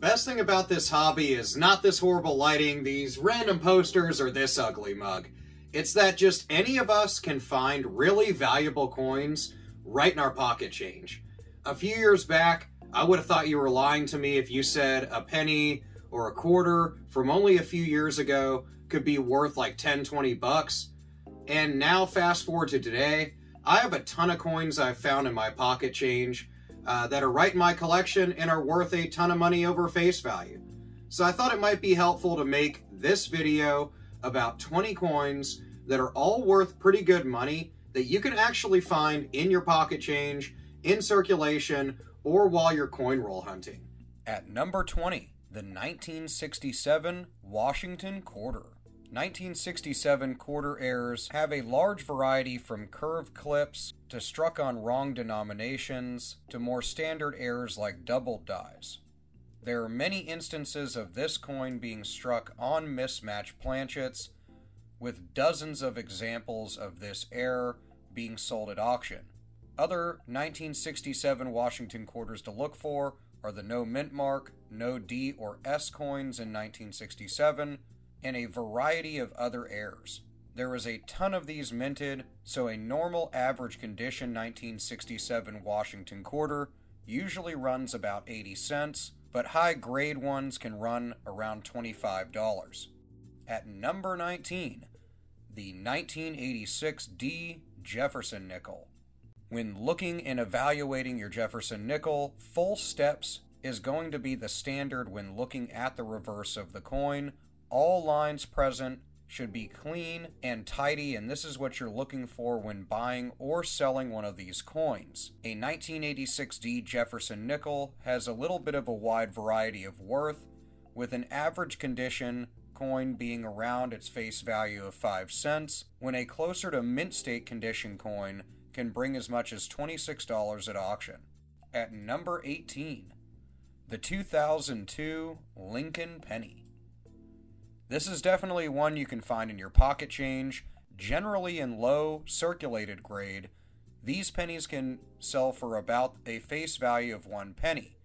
best thing about this hobby is not this horrible lighting, these random posters, or this ugly mug. It's that just any of us can find really valuable coins right in our pocket change. A few years back, I would have thought you were lying to me if you said a penny or a quarter from only a few years ago could be worth like 10, 20 bucks. And now fast forward to today, I have a ton of coins I've found in my pocket change that are right in my collection and are worth a ton of money over face value. So I thought it might be helpful to make this video about 20 coins that are all worth pretty good money that you can actually find in your pocket change, in circulation, or while you're coin roll hunting. At number 20, the 1967 Washington Quarter. 1967 quarter errors have a large variety from curved clips to struck on wrong denominations to more standard errors like doubled dies. There are many instances of this coin being struck on mismatched planchets, with dozens of examples of this error being sold at auction. Other 1967 Washington quarters to look for are the no mint mark, no D or S coins in 1967, and a variety of other errors. There is a ton of these minted, so a normal average condition 1967 Washington quarter usually runs about 80 cents, but high grade ones can run around $25. At number 19, the 1986 D Jefferson Nickel. When looking and evaluating your Jefferson Nickel, full steps is going to be the standard when looking at the reverse of the coin. All lines present should be clean and tidy, and this is what you're looking for when buying or selling one of these coins. A 1986D Jefferson Nickel has a little bit of a wide variety of worth, with an average condition coin being around its face value of 5 cents, when a closer to mint state condition coin can bring as much as $26 at auction. At number 18, the 2002 Lincoln Penny. This is definitely one you can find in your pocket change, generally in low circulated grade. These pennies can sell for about a face value of 1 penny.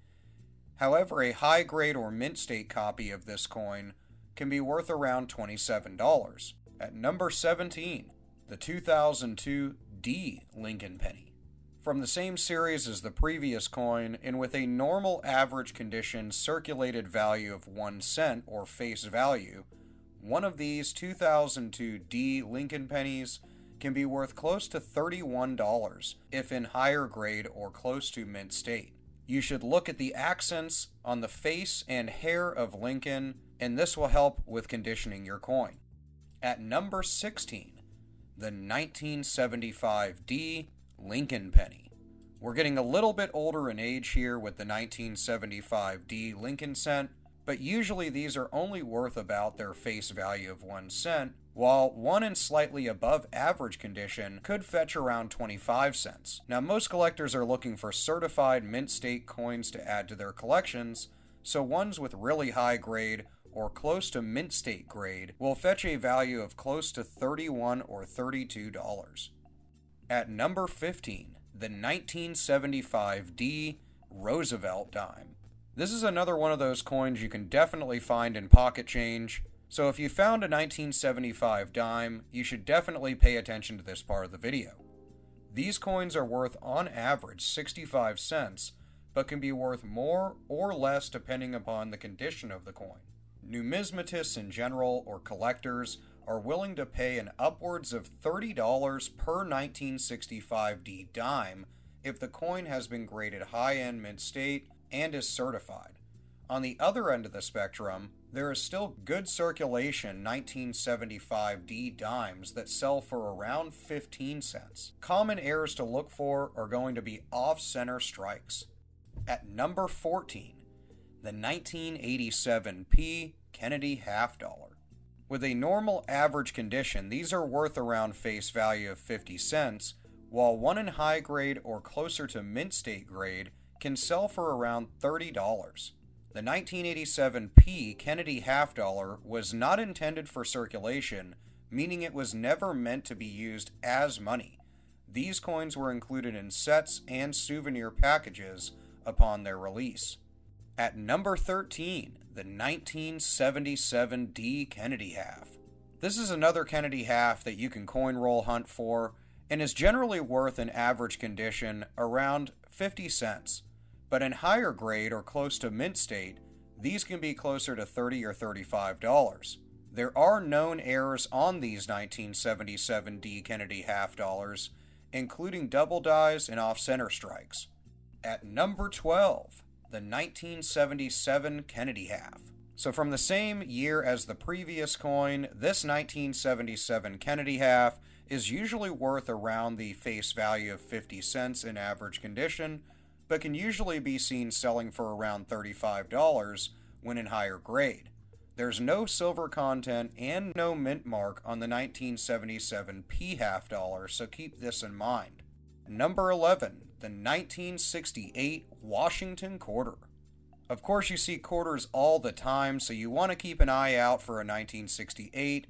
However, a high grade or mint state copy of this coin can be worth around $27. At number 17, the 2002 D Lincoln Penny. From the same series as the previous coin, and with a normal average condition circulated value of 1 cent or face value, one of these 2002 D Lincoln pennies can be worth close to $31 if in higher grade or close to mint state. You should look at the accents on the face and hair of Lincoln, and this will help with conditioning your coin. At number 16, the 1975 D Lincoln Penny. We're getting a little bit older in age here with the 1975D Lincoln cent, but usually these are only worth about their face value of 1 cent, while one in slightly above average condition could fetch around 25 cents. Now, most collectors are looking for certified mint state coins to add to their collections, so ones with really high grade or close to mint state grade will fetch a value of close to $31 or $32. At number 15, the 1975D Roosevelt Dime. This is another one of those coins you can definitely find in pocket change, so if you found a 1975 dime, you should definitely pay attention to this part of the video. These coins are worth on average 65 cents, but can be worth more or less depending upon the condition of the coin. Numismatists in general, or collectors, are willing to pay an upwards of $30 per 1965D dime if the coin has been graded high-end mint state and is certified. On the other end of the spectrum, there is still good circulation 1975D dimes that sell for around 15 cents. Common errors to look for are going to be off-center strikes. At number 14, the 1987P Kennedy Half Dollar. With a normal average condition, these are worth around face value of 50 cents, while one in high grade or closer to mint state grade can sell for around $30. The 1987P Kennedy Half Dollar was not intended for circulation, meaning it was never meant to be used as money. These coins were included in sets and souvenir packages upon their release. At number 13, the 1977 D. Kennedy half. This is another Kennedy half that you can coin roll hunt for and is generally worth in average condition around 50 cents. But in higher grade or close to mint state, these can be closer to $30 or $35. There are known errors on these 1977 D. Kennedy half dollars, including double dies and off-center strikes. At number 12, the 1977 Kennedy half. So from the same year as the previous coin, this 1977 Kennedy half is usually worth around the face value of 50 cents in average condition, but can usually be seen selling for around $35 when in higher grade. There's no silver content and no mint mark on the 1977 P half dollar, so keep this in mind. Number 11, the 1968 Washington Quarter. Of course, you see quarters all the time, so you want to keep an eye out for a 1968.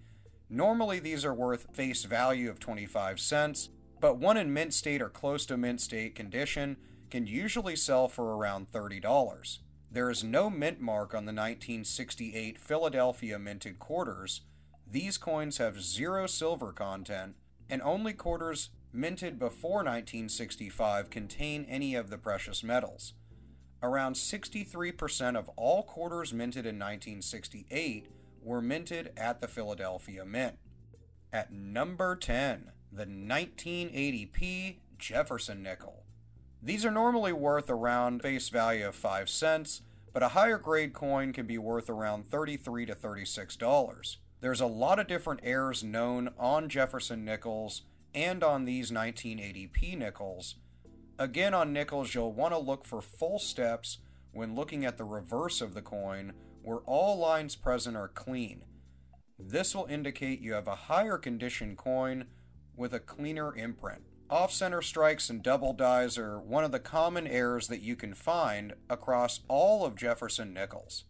Normally, these are worth face value of 25 cents, but one in mint state or close to mint state condition can usually sell for around $30. There is no mint mark on the 1968 Philadelphia minted quarters. These coins have zero silver content, and only quarters minted before 1965 contain any of the precious metals. Around 63% of all quarters minted in 1968 were minted at the Philadelphia Mint. At number 10, the 1980p Jefferson Nickel. These are normally worth around face value of 5 cents, but a higher grade coin can be worth around $33 to $36. There's a lot of different errors known on Jefferson nickels and on these 1980p nickels. Again, on nickels, you'll want to look for full steps when looking at the reverse of the coin, where all lines present are clean. This will indicate you have a higher condition coin with a cleaner imprint. Off-center strikes and double dies are one of the common errors that you can find across all of Jefferson nickels.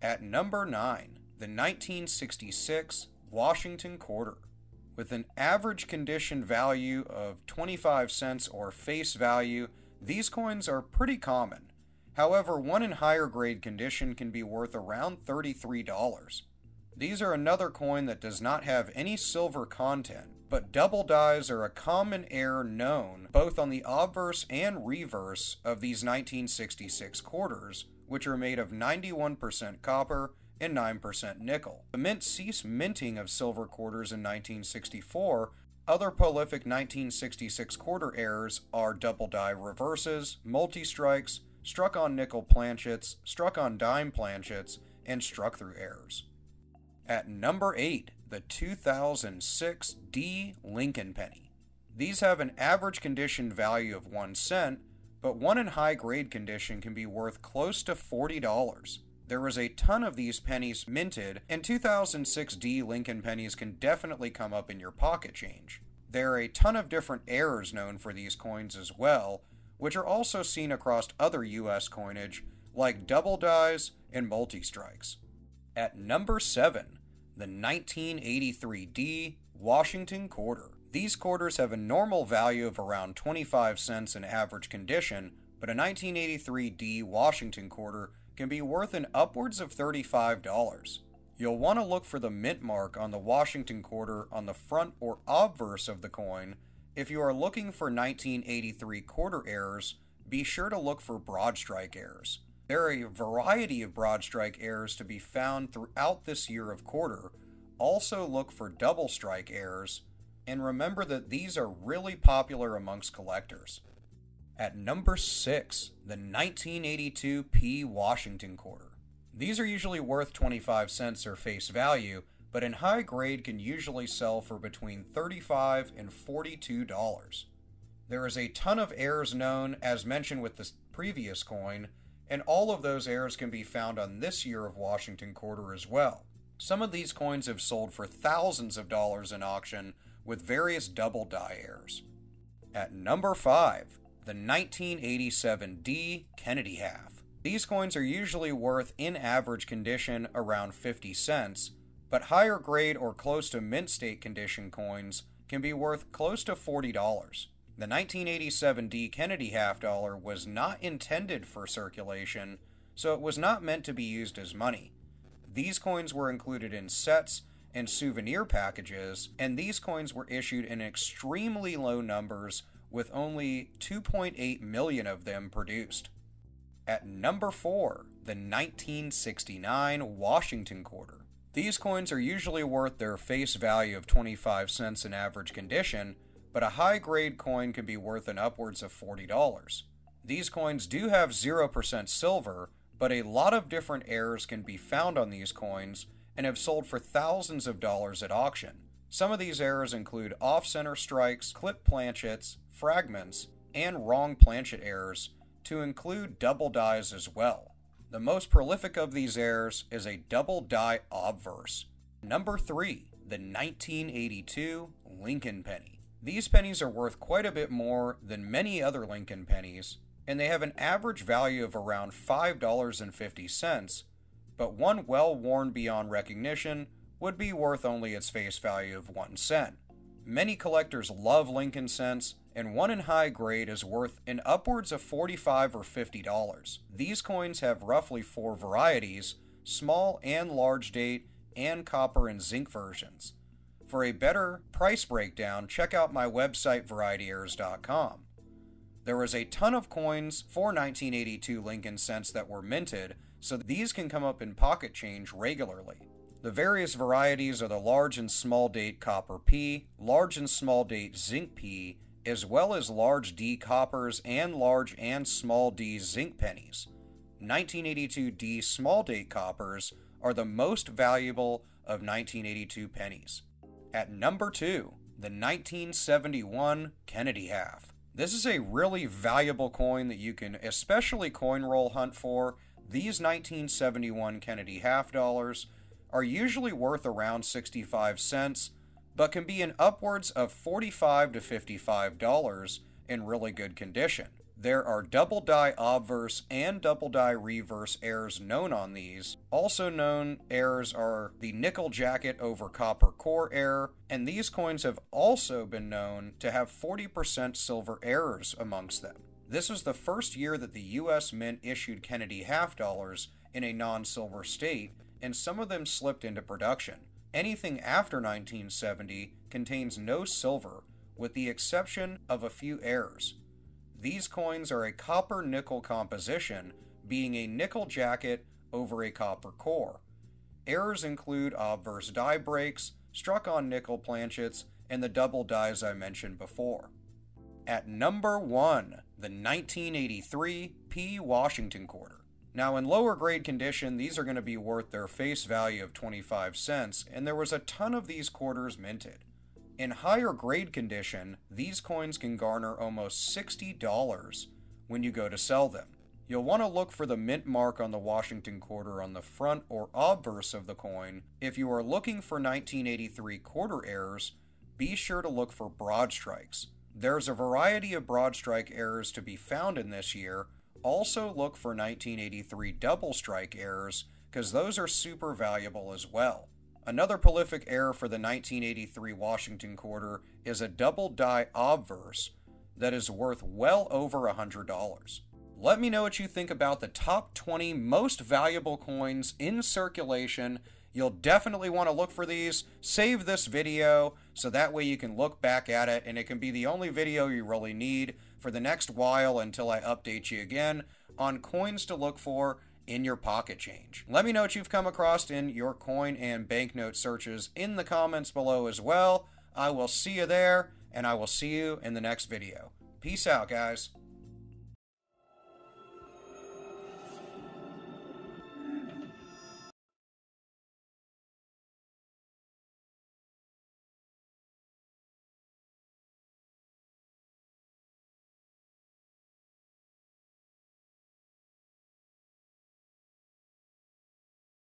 At number 9, the 1966 Washington Quarter. With an average condition value of 25 cents or face value, these coins are pretty common. However, one in higher grade condition can be worth around $33. These are another coin that does not have any silver content, but double dies are a common error known both on the obverse and reverse of these 1966 quarters, which are made of 91% copper and 9% nickel. The Mint ceased minting of silver quarters in 1964. Other prolific 1966 quarter errors are double die reverses, multi-strikes, struck on nickel planchets, struck on dime planchets, and struck through errors. At number 8, the 2006 D. Lincoln Penny. These have an average condition value of 1 cent, but one in high grade condition can be worth close to $40. There was a ton of these pennies minted, and 2006 D. Lincoln pennies can definitely come up in your pocket change. There are a ton of different errors known for these coins as well, which are also seen across other U.S. coinage, like double dies and multi-strikes. At number 7, the 1983 D. Washington Quarter. These quarters have a normal value of around 25 cents in average condition, but a 1983 D. Washington Quarter can be worth an upwards of $35. You'll want to look for the mint mark on the Washington Quarter on the front or obverse of the coin. If you are looking for 1983 quarter errors, be sure to look for broad strike errors. There are a variety of broad strike errors to be found throughout this year of quarter. Also look for double strike errors, and remember that these are really popular amongst collectors. At number 6, the 1982 P. Washington Quarter. These are usually worth 25 cents or face value, but in high grade can usually sell for between $35 and $42. There is a ton of errors known, as mentioned with the previous coin, and all of those errors can be found on this year of Washington Quarter as well. Some of these coins have sold for thousands of dollars in auction with various double die errors. At number 5, the 1987 D. Kennedy half. These coins are usually worth in average condition around 50 cents, but higher grade or close to mint state condition coins can be worth close to $40. The 1987 D. Kennedy half dollar was not intended for circulation, so it was not meant to be used as money. These coins were included in sets and souvenir packages, and these coins were issued in extremely low numbers, with only 2.8 million of them produced. At number 4, the 1969 Washington Quarter. These coins are usually worth their face value of 25 cents in average condition, but a high-grade coin can be worth an upwards of $40. These coins do have 0% silver, but a lot of different errors can be found on these coins and have sold for thousands of dollars at auction. Some of these errors include off-center strikes, clip planchets, fragments, and wrong planchet errors, to include double dies as well. The most prolific of these errors is a double die obverse. Number 3, the 1982 Lincoln Penny. These pennies are worth quite a bit more than many other Lincoln pennies, and they have an average value of around $5.50, but one well worn beyond recognition would be worth only its face value of 1 cent. Many collectors love Lincoln cents, and one in high grade is worth an upwards of $45 or $50. These coins have roughly 4 varieties, small and large date, and copper and zinc versions. For a better price breakdown, check out my website, varietyerrors.com. There was a ton of coins for 1982 Lincoln cents that were minted, so these can come up in pocket change regularly. The various varieties are the large and small date copper P, large and small date zinc P, as well as large D coppers and large and small D zinc pennies. 1982 D small date coppers are the most valuable of 1982 pennies. At number 2, the 1971 Kennedy Half. This is a really valuable coin that you can especially coin roll hunt for. These 1971 Kennedy half dollars are usually worth around 65 cents, but can be in upwards of $45 to $55 in really good condition. There are double die obverse and double die reverse errors known on these. Also known errors are the nickel jacket over copper core error, and these coins have also been known to have 40% silver errors amongst them. This was the first year that the US Mint issued Kennedy half dollars in a non-silver state, and some of them slipped into production. Anything after 1970 contains no silver, with the exception of a few errors. These coins are a copper-nickel composition, being a nickel jacket over a copper core. Errors include obverse die breaks, struck-on nickel planchets, and the double dies I mentioned before. At number 1, the 1983 P. Washington Quarter. Now, in lower grade condition, these are going to be worth their face value of 25 cents, and there was a ton of these quarters minted. In higher grade condition, these coins can garner almost $60 when you go to sell them. You'll want to look for the mint mark on the Washington Quarter on the front or obverse of the coin. If you are looking for 1983 quarter errors, be sure to look for broad strikes. There's a variety of broad strike errors to be found in this year. Also look for 1983 double strike errors, because those are super valuable as well. Another prolific error for the 1983 Washington Quarter is a double die obverse that is worth well over $100. Let me know what you think about the top 20 most valuable coins in circulation. You'll definitely want to look for these. Save this video so that way you can look back at it, and it can be the only video you really need for the next while until I update you again on coins to look for in your pocket change. Let me know what you've come across in your coin and banknote searches in the comments below as well. I will see you there, and I will see you in the next video. Peace out, guys.